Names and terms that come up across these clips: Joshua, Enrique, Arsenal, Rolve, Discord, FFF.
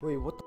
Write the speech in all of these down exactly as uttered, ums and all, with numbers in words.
Wait, what the?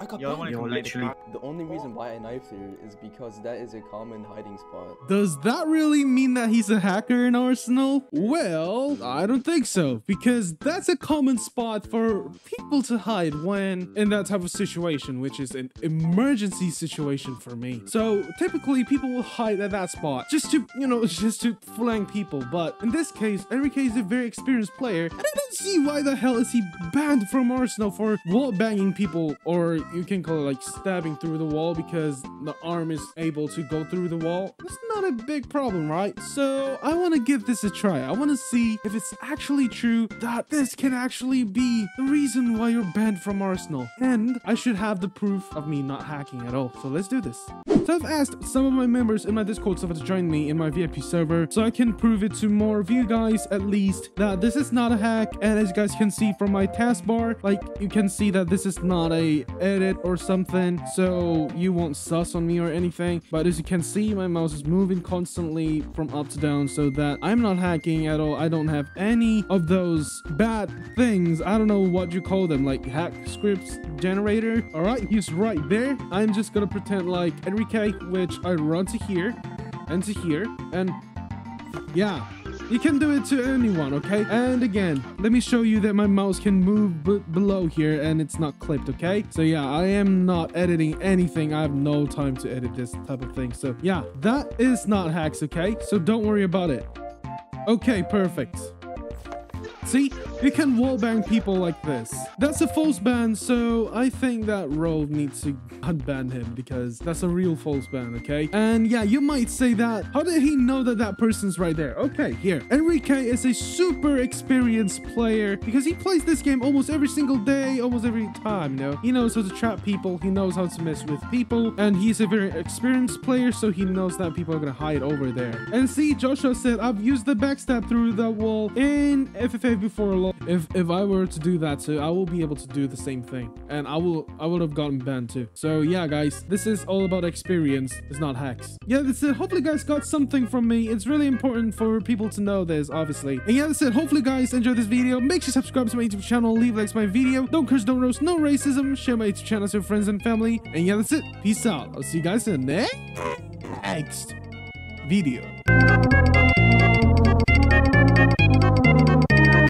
I got yo, yo, literally. The only reason why I knifed here is because that is a common hiding spot. Does that really mean that he's a hacker in Arsenal? Well, I don't think so, because that's a common spot for people to hide when in that type of situation, which is an emergency situation for me. So typically people will hide at that spot just to, you know, just to flank people. But in this case, Enrique is a very experienced player, and I don't see why the hell is he banned from Arsenal for wall banging people, or you can call it like stabbing through the wall, because the arm is able to go through the wall. It's not a big problem, right? So I want to give this a try. I want to see if it's actually true that this can actually be the reason why you're banned from Arsenal, and I should have the proof of me not hacking at all. So let's do this. So I've asked some of my members in my Discord server to join me in my V I P server so I can prove it to more of you guys, at least, that this is not a hack. And as you guys can see from my taskbar, like, you can see that this is not a edit or something, so you won't sus on me or anything. But as you can see, my mouse is moving constantly from up to down, so that I'm not hacking at all. I don't have any of those bad things. I don't know what you call them, like hack scripts generator. All right, he's right there. I'm just gonna pretend like Enrique, which I run to here and to here, and yeah, you can do it to anyone, okay? And again, let me show you that my mouse can move b below here and it's not clipped, okay? So yeah, I am not editing anything. I have no time to edit this type of thing. So yeah, that is not hacks, okay? So don't worry about it. Okay, perfect. See, you can wallbang people like this. That's a false ban, so I think that Rolve needs to unban him, because that's a real false ban, okay? And yeah, you might say that, how did he know that that person's right there? Okay, here. Enrique is a super experienced player, because he plays this game almost every single day, almost every time, you know? He knows how to trap people, he knows how to mess with people, and he's a very experienced player, so he knows that people are gonna hide over there. And see, Joshua said, I've used the backstab through the wall in F F F before long. If if I were to do that too, I will be able to do the same thing, and I will I would have gotten banned too. So yeah, guys, this is all about experience. It's not hacks. Yeah, that's it. Hopefully, guys, got something from me. It's really important for people to know this, obviously. And yeah, that's it. Hopefully, guys, enjoy this video. Make sure you subscribe to my YouTube channel. Leave likes to my video. Don't curse, don't roast, no racism. Share my YouTube channel to your friends and family. And yeah, that's it. Peace out. I'll see you guys in the next video.